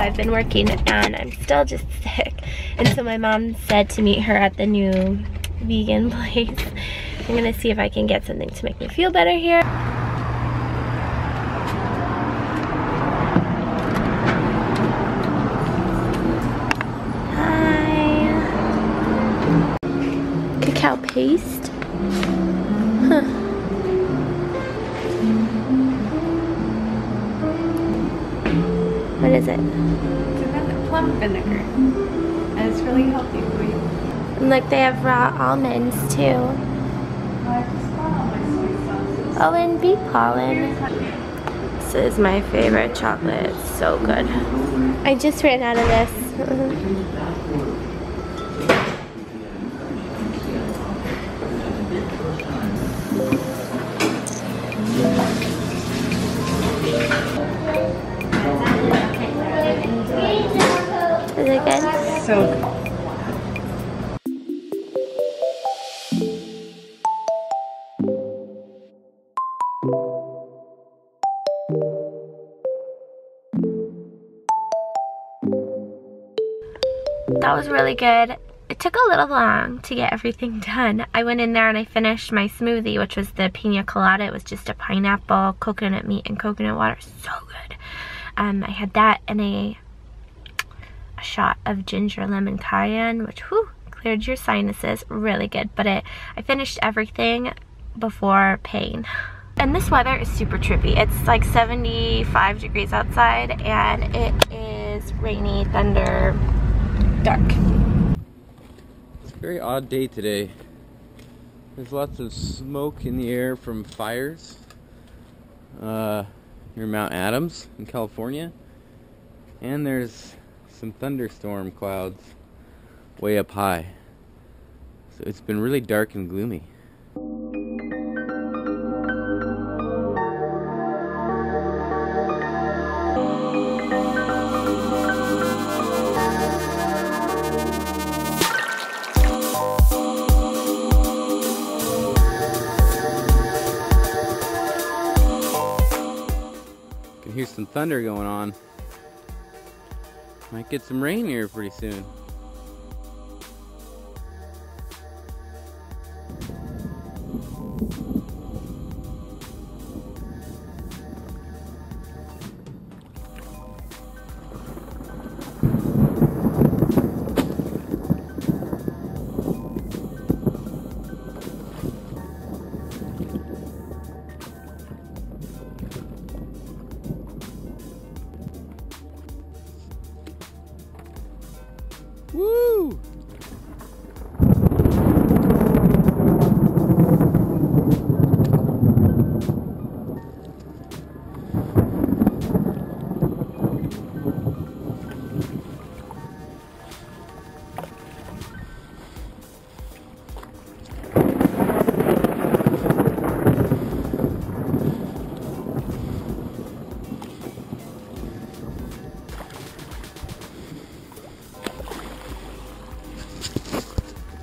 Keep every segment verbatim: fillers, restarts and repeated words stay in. I've been working and I'm still just sick, and so my mom said to meet her at the new vegan place. I'm gonna see if I can get something to make me feel better here. Hi. Cacao paste. Huh. What is it? It's plum vinegar, and it's really healthy for you. And look, they have raw almonds too. Oh, and bee pollen. This is my favorite chocolate. It's so good. I just ran out of this. Is it good? So good. That was really good. It took a little long to get everything done. I went in there and I finished my smoothie, which was the pina colada. It was just a pineapple, coconut meat, and coconut water. So good. Um, I had that and a, a shot of ginger lemon cayenne, which whew, cleared your sinuses. Really good. But it, I finished everything before paying. And this weather is super trippy. It's like seventy-five degrees outside, and it is rainy, thunder, dark. It's a very odd day today. There's lots of smoke in the air from fires. Uh... near Mount Adams in California, and there's some thunderstorm clouds way up high, so it's been really dark and gloomy. Here's some thunder going on. Might get some rain here pretty soon.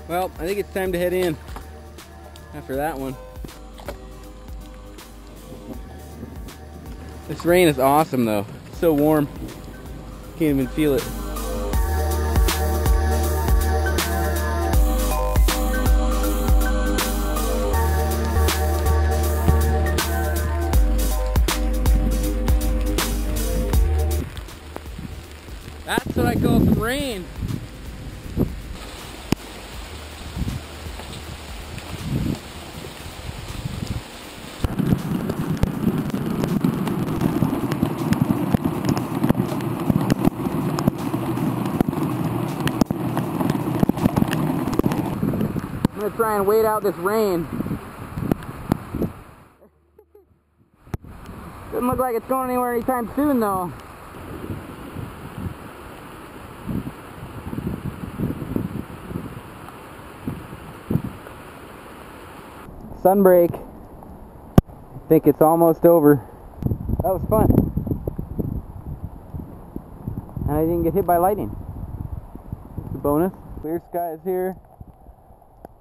Well, I think it's time to head in after that one. This rain is awesome though. It's so warm. Can't even feel it. That's what I call some rain. I'm gonna try and wait out this rain. Doesn't look like it's going anywhere anytime soon though. Sunbreak. I think it's almost over. That was fun. And I didn't get hit by lightning. It's a bonus. Clear skies here.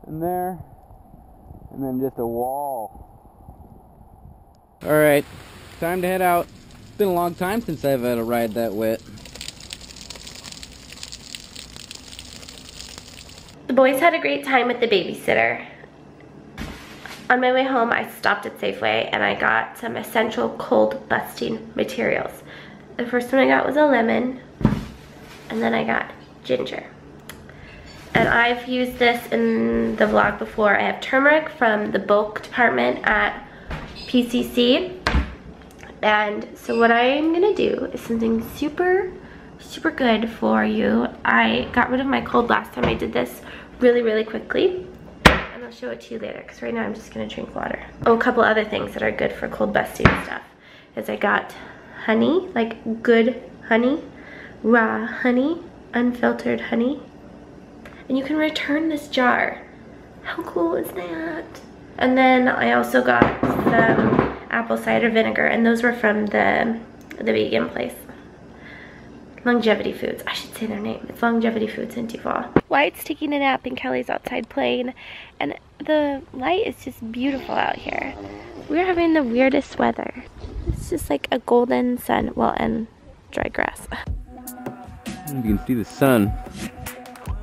And there, and then just a wall. All right, time to head out. It's been a long time since I've had a ride that wet. The boys had a great time with the babysitter. On my way home, I stopped at Safeway and I got some essential cold busting materials. The first one I got was a lemon, and then I got ginger. And I've used this in the vlog before. I have turmeric from the bulk department at P C C. And so what I'm gonna do is something super, super good for you. I got rid of my cold last time I did this really, really quickly. And I'll show it to you later, because right now I'm just gonna drink water. Oh, a couple other things that are good for cold busting stuff is I got honey, like good honey, raw honey, unfiltered honey. And you can return this jar. How cool is that? And then I also got some apple cider vinegar, and those were from the, the vegan place. Longevity Foods, I should say their name. It's Longevity Foods in Duval. Wyatt's taking a nap and Kelly's outside playing, and the light is just beautiful out here. We're having the weirdest weather. It's just like a golden sun, well, and dry grass. You can see the sun.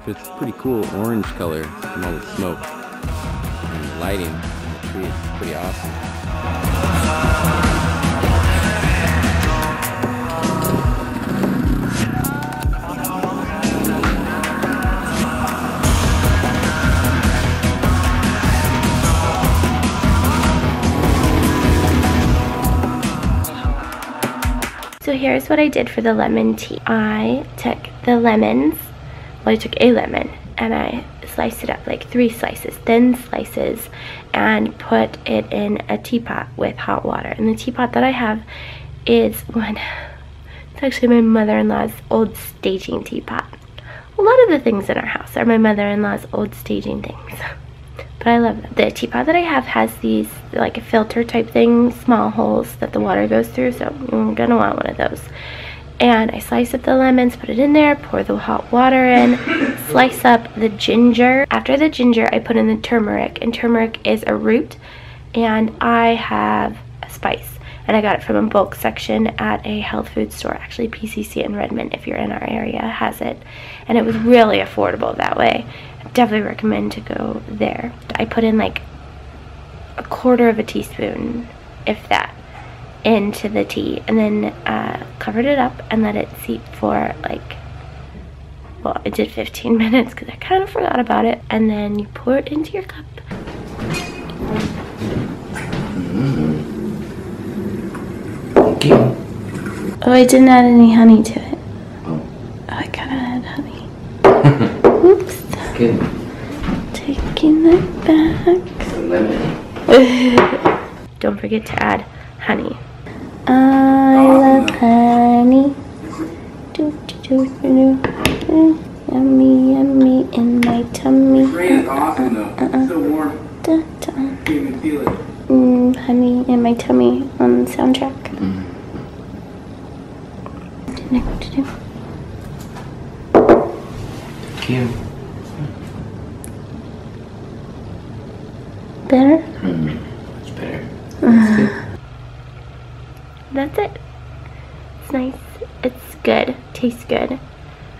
It's pretty cool orange color from all the smoke and the lighting and the tree. It's pretty awesome. So here's what I did for the lemon tea. I took the lemons. Well, I took a lemon and I sliced it up like three slices, thin slices, and put it in a teapot with hot water. And the teapot that I have is one, it's actually my mother-in-law's old staging teapot. A lot of the things in our house are my mother-in-law's old staging things, but I love them. The teapot that I have has these like a filter type thing, small holes that the water goes through, so you're gonna want one of those. And I slice up the lemons, put it in there, pour the hot water in, slice up the ginger. After the ginger, I put in the turmeric, and turmeric is a root, and I have a spice. And I got it from a bulk section at a health food store, actually P C C in Redmond, if you're in our area, has it. And it was really affordable that way. I definitely recommend to go there. I put in like a quarter of a teaspoon, if that, into the tea, and then uh, covered it up and let it seep for like, well, it did fifteen minutes because I kind of forgot about it. And then you pour it into your cup. Oh, I didn't add any honey to it. Oh, I gotta add honey. Oops. Good. Taking that back. Don't forget to add honey. I love honey. Do, do, do, do, do. Yummy, yummy in my tummy. This rain is awesome though. Uh, uh, it's so warm. Da, da. You can even feel it. Mm, honey in my tummy on the soundtrack. Mm-hmm. Didn't know what to do. Cute. that's it. It's nice. It's good. Tastes good.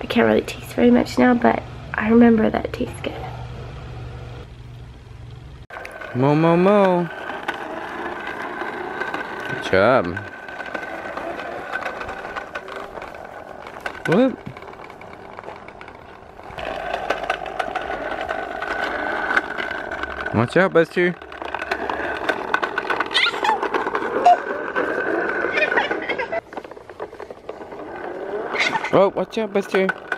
I can't really taste very much now, but I remember that it tastes good. Mo, mo, mo. Good job. What? Watch out, Buster. Oh, watch out, Buster.